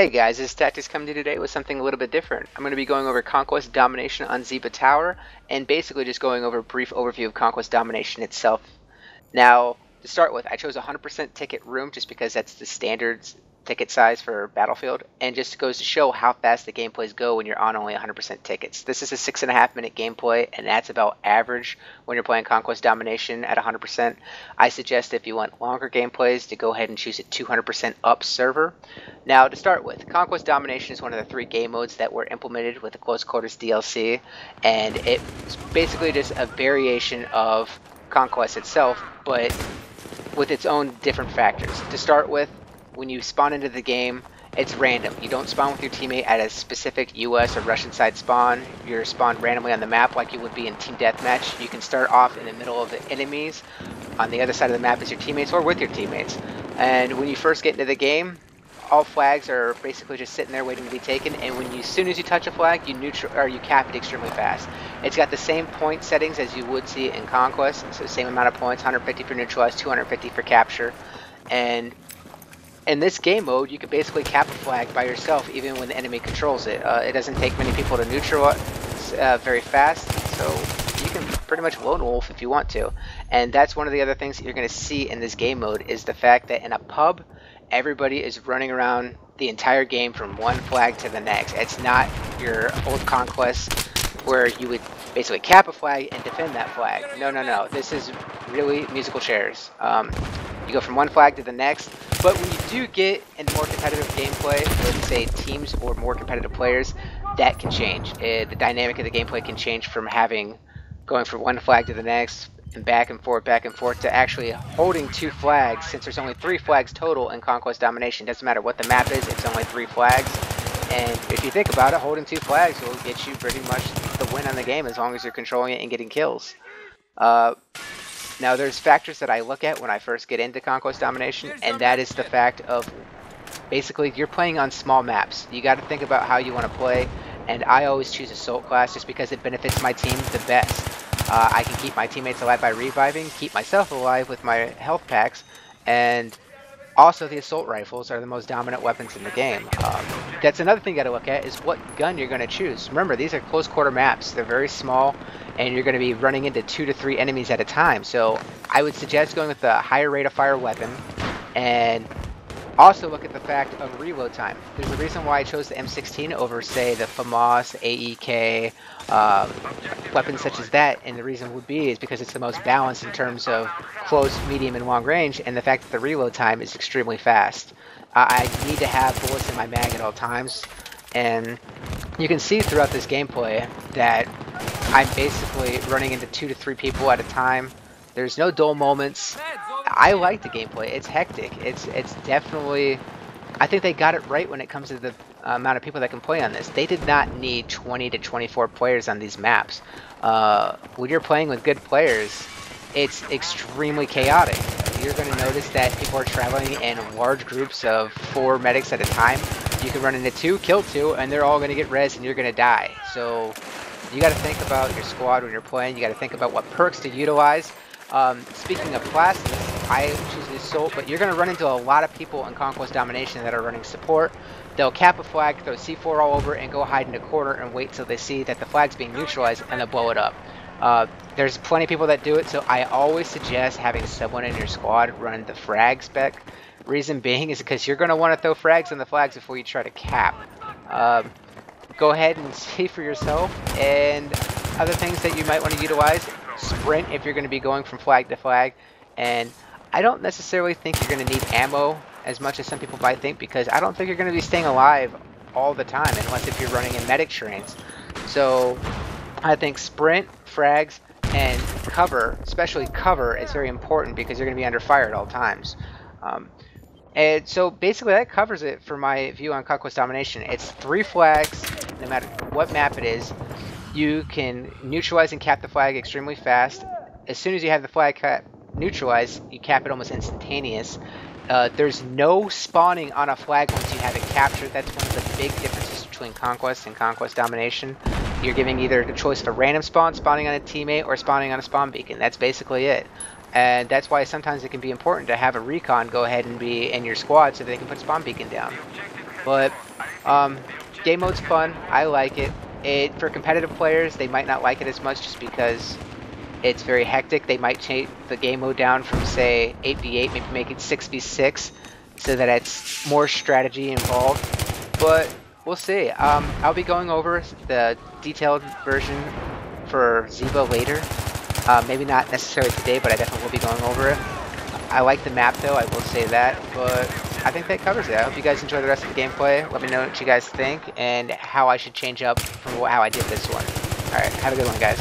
Hey guys, this is Tactics coming to you today with something a little bit different. I'm going to be going over Conquest Domination on Ziba Tower and basically just going over a brief overview of Conquest Domination itself. Now, to start with, I chose 100% ticket room just because that's the standard ticket size for Battlefield, and just goes to show how fast the gameplays go when you're on only 100% tickets. This is a 6.5 minute gameplay, and that's about average when you're playing Conquest Domination at 100%. I suggest if you want longer gameplays to go ahead and choose a 200% up server. Now, to start with, Conquest Domination is one of the three game modes that were implemented with the Close Quarters DLC, and it's basically just a variation of Conquest itself, but with its own different factors. To start with, when you spawn into the game, it's random. You don't spawn with your teammate at a specific US or Russian side spawn. You're spawned randomly on the map like you would be in Team Deathmatch. You can start off in the middle of the enemies. On the other side of the map is your teammates or with your teammates. And when you first get into the game, all flags are basically just sitting there waiting to be taken, and when you, as soon as you touch a flag, you neutral or you cap it extremely fast. It's got the same point settings as you would see in Conquest, so same amount of points, 150 for neutralized, 250 for capture. And in this game mode, you can basically cap a flag by yourself even when the enemy controls it. It doesn't take many people to neutralize very fast, so you can pretty much lone wolf if you want to. And that's one of the other things that you're going to see in this game mode is the fact that in a pub, everybody is running around the entire game from one flag to the next. It's not your old Conquest where you would basically cap a flag and defend that flag. No. This is really musical chairs. You go from one flag to the next, but when you do get into more competitive gameplay, let's say teams or more competitive players, that can change. The dynamic of the gameplay can change from going from one flag to the next and back and forth to actually holding two flags, since there's only three flags total in Conquest Domination. Doesn't matter what the map is, it's only three flags. And if you think about it, holding two flags will get you pretty much the win on the game as long as you're controlling it and getting kills. Now, there's factors that I look at when I first get into Conquest Domination, and that is the fact of basically you're playing on small maps. You got to think about how you want to play, and I always choose Assault class just because it benefits my team the best. I can keep my teammates alive by reviving, keep myself alive with my health packs, and also the assault rifles are the most dominant weapons in the game. That's another thing you got to look at is what gun you're going to choose. Remember, these are close quarter maps. They're very small, and you're going to be running into 2 to 3 enemies at a time. So I would suggest going with a higher rate of fire weapon, and also look at the fact of reload time. There's a reason why I chose the M16 over, say, the FAMAS, AEK, weapons such as that, and the reason would be is because it's the most balanced in terms of close, medium, and long range, and the fact that the reload time is extremely fast. I need to have bullets in my mag at all times, and you can see throughout this gameplay that I'm basically running into 2 to 3 people at a time. There's no dull moments. I like the gameplay. It's hectic. It's definitely, I think they got it right when it comes to the amount of people that can play on this. They did not need 20 to 24 players on these maps. When you're playing with good players, it's extremely chaotic. You're going to notice that people are traveling in large groups of 4 medics at a time. You can run into 2, kill 2, and they're all going to get res and you're going to die. So you got to think about your squad when you're playing. You got to think about what perks to utilize. Speaking of classes, I choose the assault, but you're going to run into a lot of people in Conquest Domination that are running support. They'll cap a flag, throw C4 all over, and go hide in a corner and wait till they see that the flag's being neutralized, and they'll blow it up. There's plenty of people that do it, so I always suggest having someone in your squad run the frag spec. Reason being is because you're going to want to throw frags on the flags before you try to cap. Go ahead and see for yourself, and other things that you might want to utilize. Sprint if you're going to be going from flag to flag, and I don't necessarily think you're going to need ammo as much as some people might think, because I don't think you're going to be staying alive all the time unless if you're running in medic trains. So I think sprint, frags, and cover, especially cover, is very important because you're going to be under fire at all times. And so basically that covers it for my view on Conquest Domination. It's 3 flags, no matter what map it is. You can neutralize and cap the flag extremely fast. As soon as you have the flag neutralized, you cap it almost instantaneous. There's no spawning on a flag once you have it captured. That's one of the big differences between Conquest and Conquest Domination. You're giving either the choice of a random spawn, spawning on a teammate, or spawning on a spawn beacon. That's basically it. And that's why sometimes it can be important to have a recon go ahead and be in your squad so they can put spawn beacon down. But game mode's fun. I like it. For competitive players, they might not like it as much just because it's very hectic. They might change the game mode down from, say, 8v8, maybe make it 6v6 so that it's more strategy involved. But we'll see. I'll be going over the detailed version for Ziba later. Maybe not necessarily today, but I definitely will be going over it. I like the map, though, I will say that, but I think that covers it. I hope you guys enjoy the rest of the gameplay. Let me know what you guys think and how I should change up from how I did this one. Alright, have a good one, guys.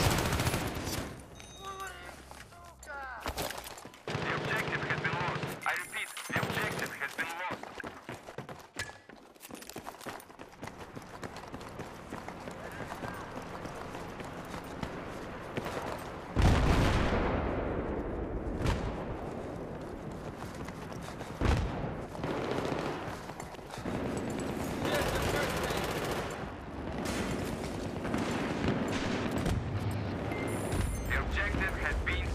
Objective has been